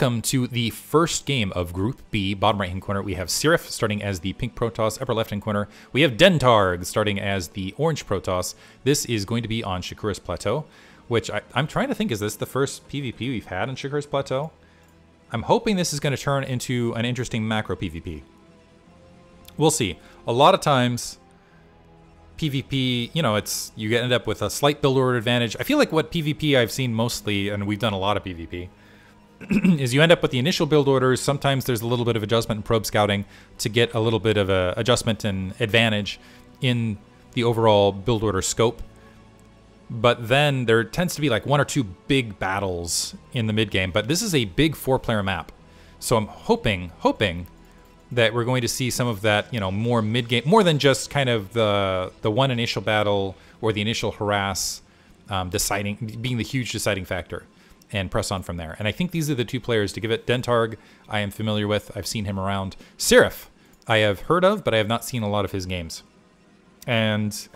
Welcome to the first game of Group B. Bottom right hand corner, we have Sirref starting as the pink Protoss. Upper left hand corner, we have Dentarg starting as the orange Protoss. This is going to be on Shakura's Plateau, which I'm trying to think, is this the first PvP we've had on Shakura's Plateau? I'm hoping this is going to turn into an interesting macro PvP. We'll see. A lot of times, PvP, you know, you end up with a slight build order advantage. I feel like what PvP I've seen mostly, and we've done a lot of PvP, is you end up with the initial build orders. Sometimes there's a little bit of adjustment in probe scouting to get a little bit of a adjustment and advantage in the overall build order scope. But then there tends to be like one or two big battles in the mid game. But this is a big four-player map, so I'm hoping that we're going to see some of that, you know, more mid game, more than just kind of the one initial battle or the initial harass deciding being the huge deciding factor, and press on from there. And I think these are the two players to give it. Dentarg, I am familiar with. I've seen him around. Sirref, I have heard of, but I have not seen a lot of his games. And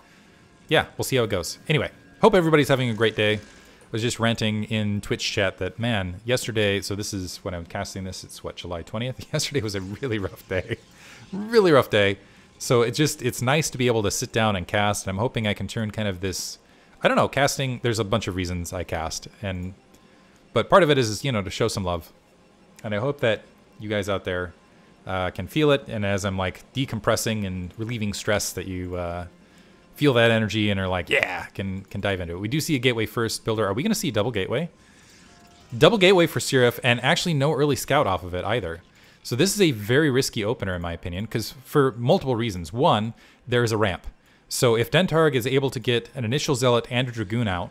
yeah, we'll see how it goes. Anyway, hope everybody's having a great day. I was just ranting in Twitch chat that, man, yesterday, so this is when I'm casting this, it's what, July 20th? Yesterday was a really rough day. Really rough day. So it's nice to be able to sit down and cast. And I'm hoping I can turn kind of this, I don't know, casting, there's a bunch of reasons I cast, and but part of it is, you know, to show some love. And I hope that you guys out there can feel it. And as I'm, like, decompressing and relieving stress, that you feel that energy and are like, yeah, can dive into it. We do see a gateway first builder. Are we going to see double gateway? Double gateway for Sirref, and actually no early scout off of it either. So this is a very risky opener, in my opinion, because for multiple reasons. One, there is a ramp. So if Dentarg is able to get an initial zealot and a dragoon out,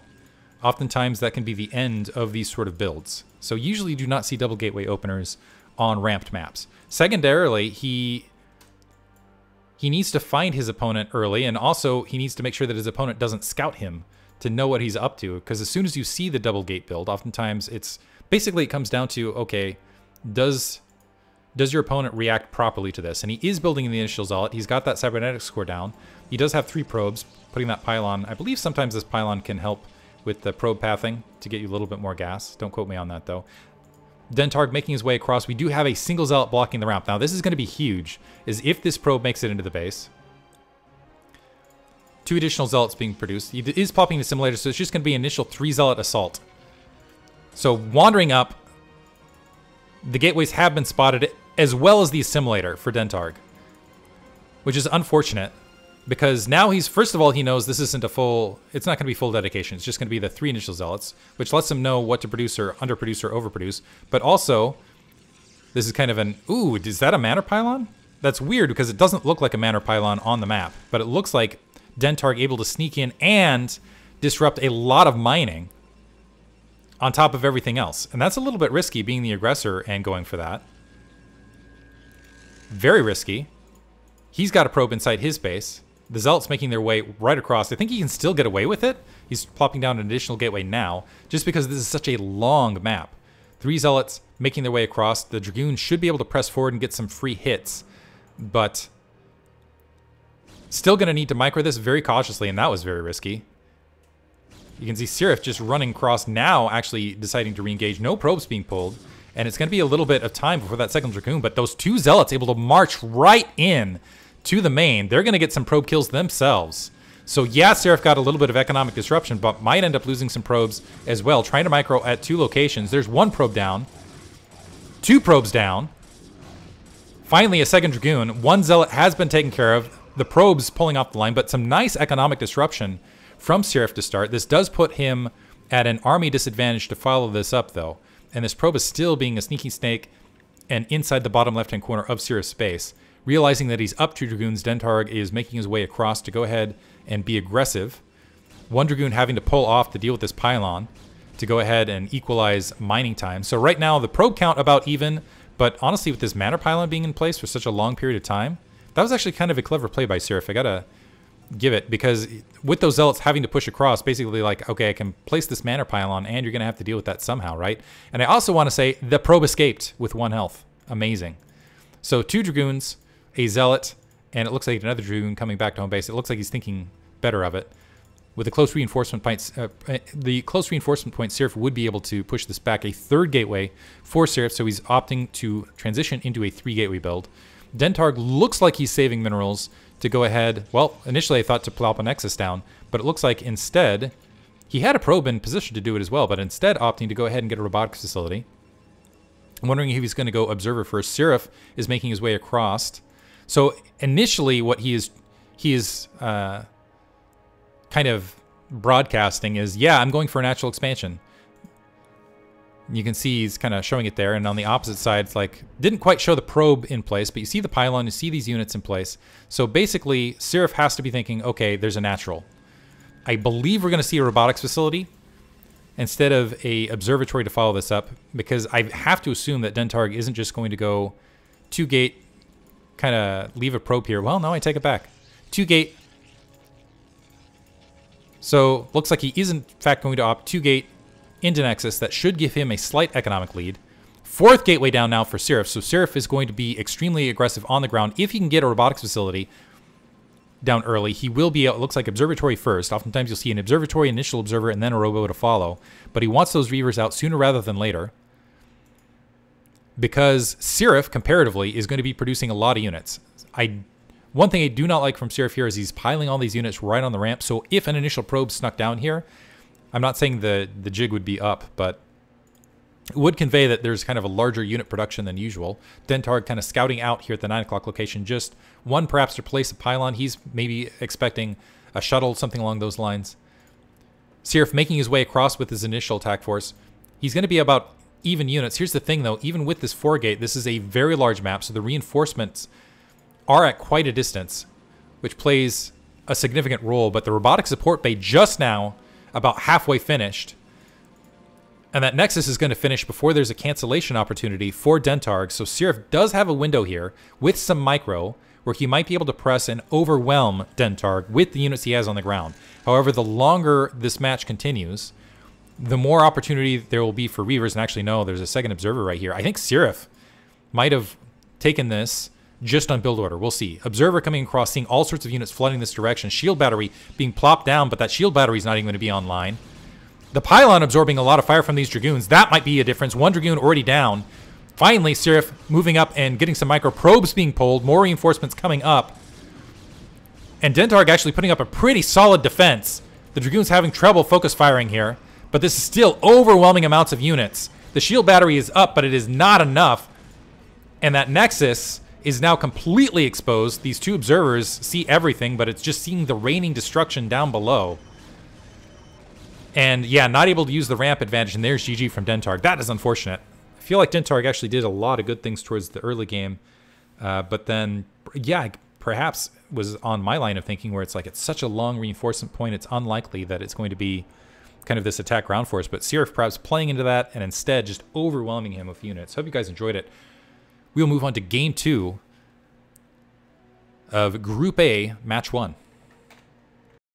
oftentimes that can be the end of these sort of builds. So usually you do not see double gateway openers on ramped maps. Secondarily, he needs to find his opponent early, and also he needs to make sure that his opponent doesn't scout him to know what he's up to, because as soon as you see the double gate build, oftentimes it's basically, it comes down to, okay, does your opponent react properly to this? And he is building in the initial zealot. He's got that cybernetics core down. He does have three probes, putting that pylon. I believe sometimes this pylon can help with the probe pathing to get you a little bit more gas. Don't quote me on that, though. Dentarg making his way across. We do have a single zealot blocking the ramp. Now, this is going to be huge, is if this probe makes it into the base. Two additional zealots being produced. He is popping the assimilator, so it's just going to be initial three zealot assault. So wandering up, the gateways have been spotted, as well as the assimilator for Dentarg, which is unfortunate. Because now he's, first of all, he knows this isn't a full, it's not going to be full dedication. It's just going to be the three initial zealots, which lets him know what to produce or underproduce or overproduce. But also, this is kind of an, ooh, is that a manor pylon? That's weird, because it doesn't look like a manor pylon on the map. But it looks like Dentarg able to sneak in and disrupt a lot of mining on top of everything else. And that's a little bit risky, being the aggressor and going for that. Very risky. He's got a probe inside his base. The zealots making their way right across. I think he can still get away with it. He's plopping down an additional gateway now, just because this is such a long map. Three zealots making their way across. The dragoon should be able to press forward and get some free hits, but still going to need to micro this very cautiously, and that was very risky. You can see Sirref just running across now, actually deciding to re-engage. No probes being pulled, and it's going to be a little bit of time before that second dragoon, but those two zealots able to march right in to the main. They're going to get some probe kills themselves. So yeah, Sirref got a little bit of economic disruption, but might end up losing some probes as well. Trying to micro at two locations. There's one probe down. Two probes down. Finally, a second dragoon. One zealot has been taken care of. The probes pulling off the line, but some nice economic disruption from Sirref to start. This does put him at an army disadvantage to follow this up, though. And this probe is still being a sneaky snake and inside the bottom left-hand corner of Sirref's base. Realizing that he's up two dragoons, Dentarg is making his way across to go ahead and be aggressive. One dragoon having to pull off to deal with this pylon to go ahead and equalize mining time. So right now, the probe count about even, but honestly, with this manor pylon being in place for such a long period of time, that was actually kind of a clever play by Sirref. I gotta give it, because with those zealots having to push across, basically like, okay, I can place this manor pylon and you're gonna have to deal with that somehow, right? And I also wanna say the probe escaped with one health. Amazing. So two dragoons, a zealot, and it looks like another dragoon coming back to home base. It looks like he's thinking better of it. With the close reinforcement points, Sirref would be able to push this back a third gateway for Sirref, so he's opting to transition into a 3-gateway build. Dentarg looks like he's saving minerals to go ahead. Well, initially I thought to plop a nexus down, but it looks like instead he had a probe in position to do it as well, but instead opting to go ahead and get a robotics facility. I'm wondering if he's going to go observer first. Sirref is making his way across. So initially, what he is kind of broadcasting is, yeah, I'm going for a natural expansion. You can see he's kind of showing it there. And on the opposite side, it's like, didn't quite show the probe in place, but you see the pylon, you see these units in place. So basically, Sirref has to be thinking, okay, there's a natural. I believe we're going to see a robotics facility instead of a observatory to follow this up, because I have to assume that Dentarg isn't just going to go 2-gate, kind of leave a probe here. Well, no, I take it back. 2-gate. So looks like he is in fact going to opt 2-gate into Nexus. That should give him a slight economic lead. 4th gateway down now for Sirref. So Sirref is going to be extremely aggressive on the ground. If he can get a robotics facility down early, he will be, it looks like, observatory first. Oftentimes you'll see an observatory, initial observer, and then a robo to follow. But he wants those reavers out sooner rather than later, because Sirref, comparatively, is going to be producing a lot of units. One thing I do not like from Sirref here is he's piling all these units right on the ramp. So if an initial probe snuck down here, I'm not saying the jig would be up, but it would convey that there's kind of a larger unit production than usual. Dentarg kind of scouting out here at the 9 o'clock location, just one perhaps to place a pylon. He's maybe expecting a shuttle, something along those lines. Sirref making his way across with his initial attack force. He's going to be about even units. Here's the thing, though. Even with this 4-gate, this is a very large map, so the reinforcements are at quite a distance, which plays a significant role. But the robotic support bay just now about halfway finished, and that Nexus is going to finish before there's a cancellation opportunity for Dentarg. So Sirref does have a window here with some micro where he might be able to press and overwhelm Dentarg with the units he has on the ground. However, the longer this match continues, the more opportunity there will be for reavers. And actually, no, there's a second observer right here. I think Sirref might have taken this just on build order. We'll see. Observer coming across, seeing all sorts of units flooding this direction. Shield battery being plopped down, but that shield battery is not even going to be online. The pylon absorbing a lot of fire from these dragoons. That might be a difference. One dragoon already down. Finally, Sirref moving up and getting some micro probes being pulled. More reinforcements coming up. And Dentarg actually putting up a pretty solid defense. The dragoons having trouble focus firing here, but this is still overwhelming amounts of units. The shield battery is up, but it is not enough. And that Nexus is now completely exposed. These two observers see everything, but it's just seeing the raining destruction down below. And yeah, not able to use the ramp advantage, and there's GG from Dentarg. That is unfortunate. I feel like Dentarg actually did a lot of good things towards the early game, but then, yeah, perhaps was on my line of thinking where it's like it's such a long reinforcement point, it's unlikely that it's going to be kind of this attack ground force, but Sirref perhaps playing into that and instead just overwhelming him with units. Hope you guys enjoyed it. We'll move on to game 2 of Group A, Match 1.